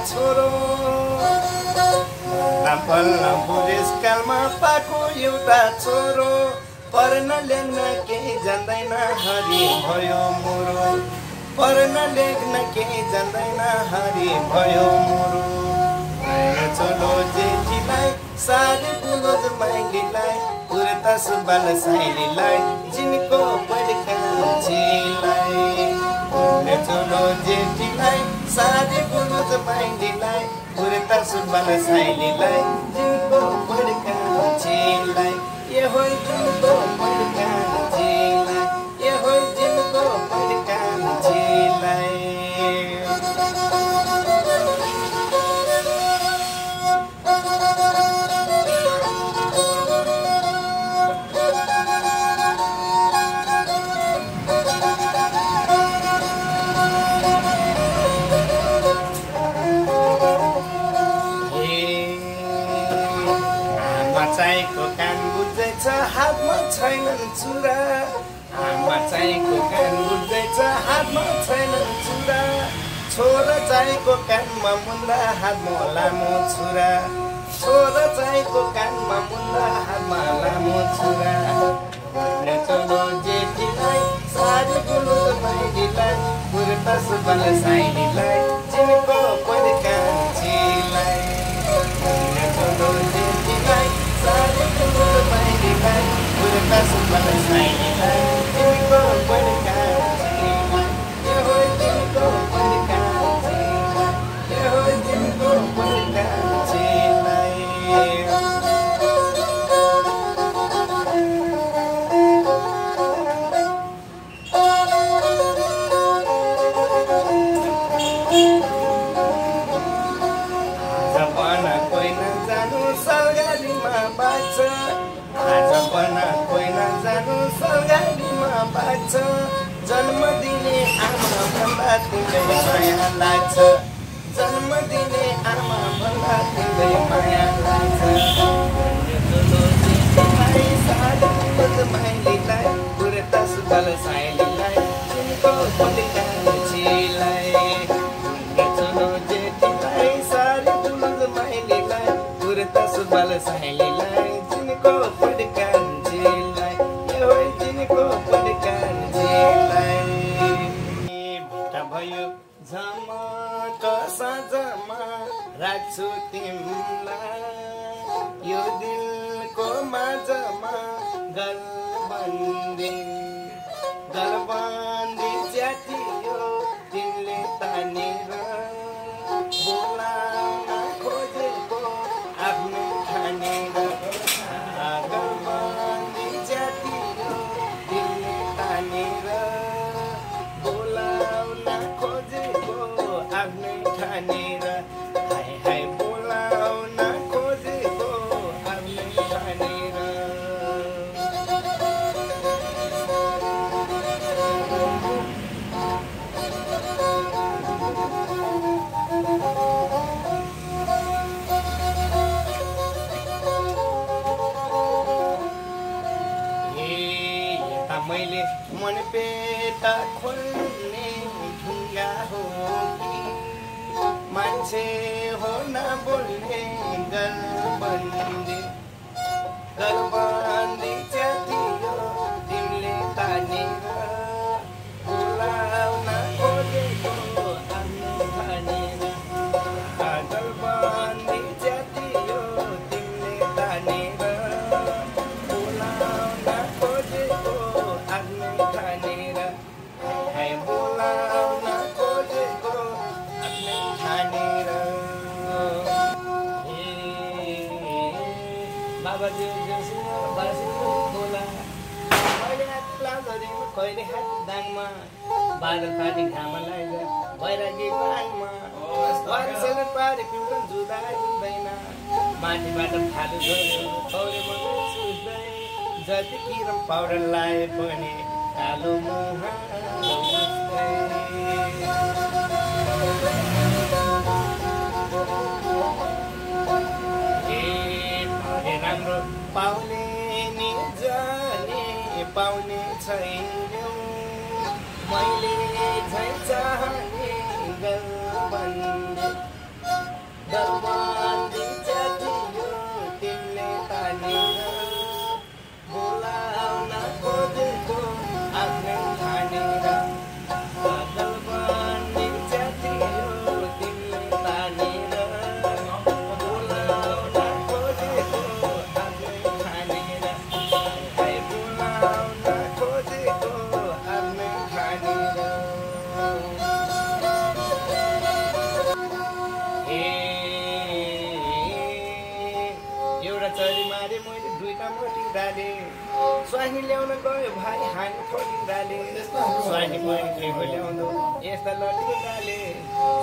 Garbande, Tari mare moile duita moti dale. Swahili leona goyo bhai hainu thodi dale. Swahili moile thego leona esta lati dale.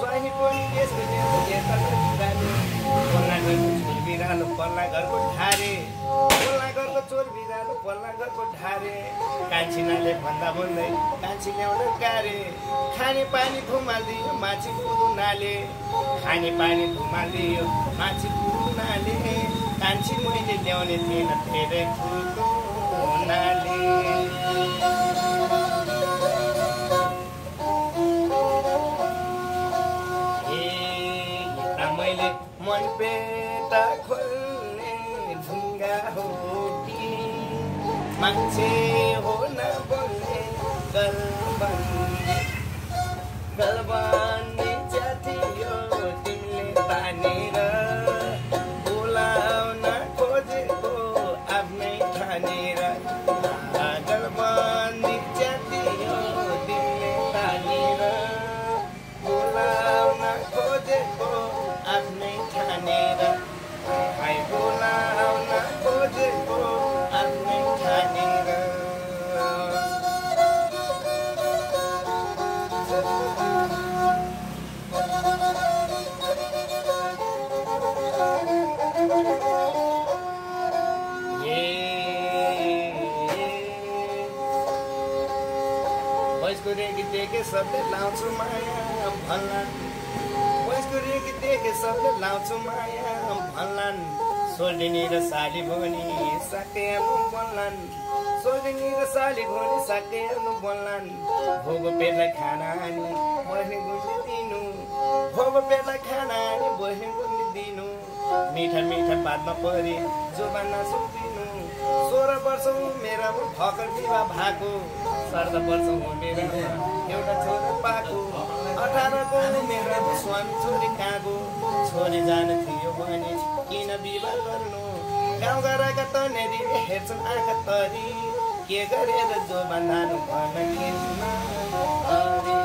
Swahili poni esta jeta esta lati dale. Polla ghar ko chor biralo polla ghar ko dhare. Polla ghar ko chor biralo polla ghar ko dhare. Kanchina le bhanda bole kanchina leona gare. Khane pani dhumaldi machi kudu nale. Khane pani dhumaldi machi kudu nale. Kanchi moile leone tena thede kudu nale. मन पेटा खोल्ने ढुङ्गा हो कि मान्छे हो न बोल्ने गलबन्दी गलबन्दी जाति यो तिमीले तानेर बोलाउन खोजेको आफ्नै ठानेर गलबन्दी जाति यो तिमीले तानेर बोलाउन खोजेको आफ्नै I go now, not for the book, and make hanging up. Yeah, boys could take a subject down to my Rig take a subject loud to my land. Soldini the Saliboni, Satia Lumbolan. Soldini the Saliboni, Satia Lumbolan. Hover bed like Hanani, boiling good Dino. Hover bed like Hanani, boiling good Dino. Meet her, Padma Puri, Zubana Supino. Sora Burso, Mira, Hawker Viva Baco. Sarda Burso, Mira, Yoda Toda Baco. मेरा स्वामी छोरी कागो छोरी जान थियो भने किन विवाह गर्नु गाउँ घरका त नेरी हेर्छन् आँखा तरी के गरेर जो बन्धानु भन किनमा अरे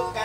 I'm